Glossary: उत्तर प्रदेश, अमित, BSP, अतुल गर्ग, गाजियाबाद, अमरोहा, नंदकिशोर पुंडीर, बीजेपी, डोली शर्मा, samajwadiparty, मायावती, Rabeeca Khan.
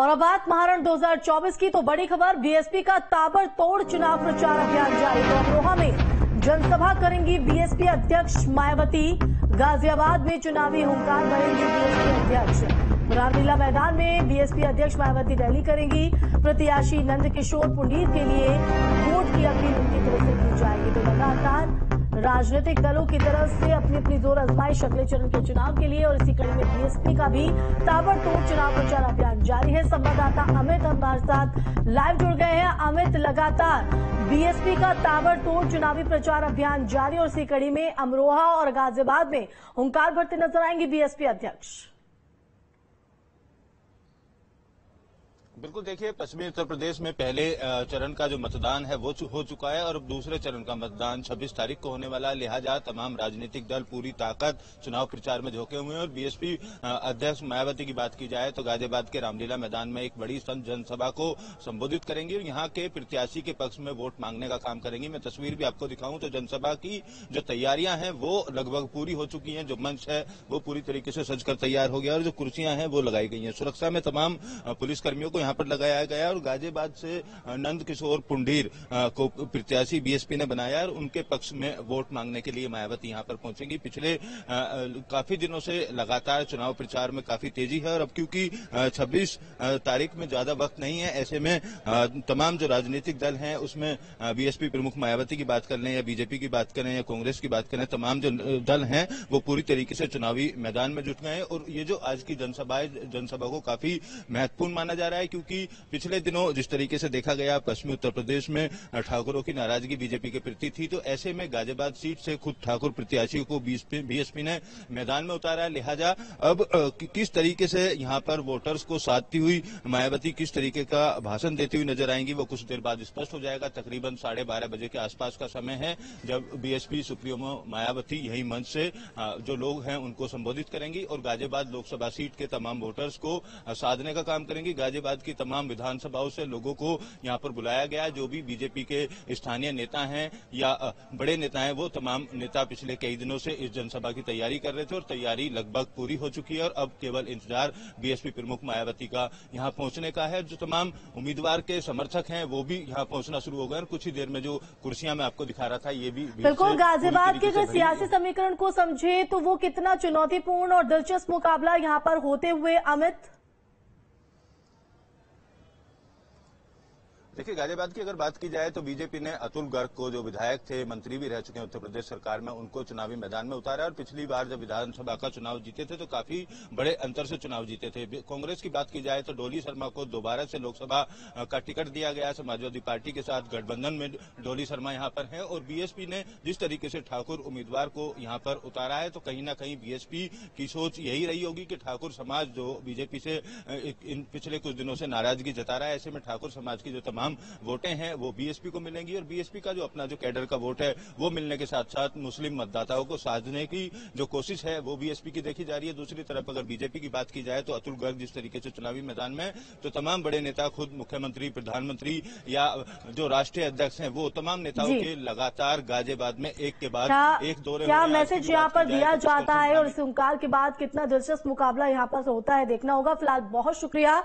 और अब बात महारण 2024 की, तो बड़ी खबर बीएसपी का ताबड़तोड़ चुनाव प्रचार अभियान जारी। तो अमरोहा में जनसभा करेंगी बीएसपी अध्यक्ष मायावती, गाजियाबाद में चुनावी हुंकार भरेंगे बीएसपी अध्यक्ष। रामलीला मैदान में बीएसपी अध्यक्ष मायावती रैली करेंगी। प्रत्याशी नंदकिशोर पुंडीर के लिए वोट की अपील उनकी तरफ से की जाएगी। तो लगातार राजनीतिक दलों की तरफ से अपनी अपनी जोर आजमाइश अगले चरण के चुनाव के लिए, और इसी कड़ी में बीएसपी का भी ताबड़तोड़ चुनाव प्रचार अभियान जारी है। संवाददाता अमित हमारे साथ लाइव जुड़ गए हैं। अमित, लगातार बीएसपी का ताबड़तोड़ चुनावी प्रचार अभियान जारी, और इसी कड़ी में अमरोहा और गाजियाबाद में हुंकार भरते नजर आएंगे बीएसपी अध्यक्ष। बिल्कुल, देखिए पश्चिमी उत्तर प्रदेश में पहले चरण का जो मतदान है वो हो चुका है, और अब दूसरे चरण का मतदान 26 तारीख को होने वाला है। लिहाजा तमाम राजनीतिक दल पूरी ताकत चुनाव प्रचार में झोंके हुए हैं। और बीएसपी अध्यक्ष मायावती की बात की जाए तो गाजियाबाद के रामलीला मैदान में एक बड़ी जनसभा को संबोधित करेंगी और यहाँ के प्रत्याशी के पक्ष में वोट मांगने का काम करेंगी। मैं तस्वीर भी आपको दिखाऊं तो जनसभा की जो तैयारियां हैं वो लगभग पूरी हो चुकी हैं। जो मंच है वो पूरी तरीके से सजकर तैयार हो गया, और जो कुर्सियां हैं वो लगाई गई हैं। सुरक्षा में तमाम पुलिसकर्मियों को यहाँ पर लगाया गया, और गाजियाबाद से नंदकिशोर पुंडीर को प्रत्याशी बीएसपी ने बनाया, और उनके पक्ष में वोट मांगने के लिए मायावती यहाँ पर पहुंचेंगी। पिछले काफी दिनों से लगातार चुनाव प्रचार में काफी तेजी है, और अब क्योंकि 26 तारीख में ज्यादा वक्त नहीं है, ऐसे में तमाम जो राजनीतिक दल हैं उसमें बीएसपी प्रमुख मायावती की बात कर लें या बीजेपी की बात करें या कांग्रेस की बात करें, तमाम जो दल हैं वो पूरी तरीके से चुनावी मैदान में जुट गए हैं। और ये जो आज की जनसभा को काफी महत्वपूर्ण माना जा रहा है, क्योंकि पिछले दिनों जिस तरीके से देखा गया पश्चिमी उत्तर प्रदेश में ठाकुरों की नाराजगी बीजेपी के प्रति थी, तो ऐसे में गाजियाबाद सीट से खुद ठाकुर प्रत्याशी को बीएसपी ने मैदान में उतारा है। लिहाजा अब किस तरीके से यहां पर वोटर्स को साधती हुई मायावती किस तरीके का भाषण देती हुई नजर आएंगी वो कुछ देर बाद स्पष्ट हो जाएगा। तकरीबन 12:30 बजे के आसपास का समय है जब बीएसपी सुप्रीमो मायावती यही मंच से जो लोग हैं उनको संबोधित करेंगी, और गाजियाबाद लोकसभा सीट के तमाम वोटर्स को साधने का काम करेंगी। गाजियाबाद की तमाम विधानसभाओं से लोगों को यहां पर बुलाया गया, जो भी बीजेपी के स्थानीय नेता हैं या बड़े नेता हैं, वो तमाम नेता पिछले कई दिनों से इस जनसभा की तैयारी कर रहे थे, और तैयारी लगभग पूरी हो चुकी है। और अब केवल इंतजार बीएसपी प्रमुख मायावती का यहां पहुंचने का है। जो तमाम उम्मीदवार के समर्थक हैं वो भी यहां पहुंचना शुरू हो गए, और कुछ ही देर में जो कुर्सियां मैं आपको दिखा रहा था ये भी। बिल्कुल, गाजियाबाद के अगर सियासी समीकरण को समझे तो वो कितना चुनौतीपूर्ण और दिलचस्प मुकाबला यहाँ पर होते हुए अमित। देखिए गाजियाबाद की अगर बात की जाए तो बीजेपी ने अतुल गर्ग को, जो विधायक थे, मंत्री भी रह चुके हैं उत्तर प्रदेश सरकार में, उनको चुनावी मैदान में उतारा, और पिछली बार जब विधानसभा का चुनाव जीते थे तो काफी बड़े अंतर से चुनाव जीते थे। कांग्रेस की बात की जाए तो डोली शर्मा को दोबारा से लोकसभा का टिकट दिया गया। समाजवादी पार्टी के साथ गठबंधन में डोली शर्मा यहाँ पर है, और बीएसपी ने जिस तरीके से ठाकुर उम्मीदवार को यहाँ पर उतारा है तो कहीं ना कहीं बीएसपी की सोच यही रही होगी कि ठाकुर समाज जो बीजेपी से इन पिछले कुछ दिनों से नाराजगी जता रहा है, ऐसे में ठाकुर समाज की जो वोटें हैं वो बीएसपी को मिलेंगी, और बीएसपी का जो अपना जो कैडर का वोट है वो मिलने के साथ साथ मुस्लिम मतदाताओं को साधने की जो कोशिश है वो बीएसपी की देखी जा रही है। दूसरी तरफ अगर बीजेपी की बात की जाए तो अतुल गर्ग जिस तरीके से चुनावी मैदान में, तो तमाम बड़े नेता, खुद मुख्यमंत्री, प्रधानमंत्री या जो राष्ट्रीय अध्यक्ष हैं, वो तमाम नेताओं के लगातार गाजियाबाद में एक के बाद एक दौरे क्या मैसेज यहाँ पर दिया जाता है, और इस हुंकार के बाद कितना दिलचस्प मुकाबला यहाँ पर होता है देखना होगा। फिलहाल बहुत शुक्रिया।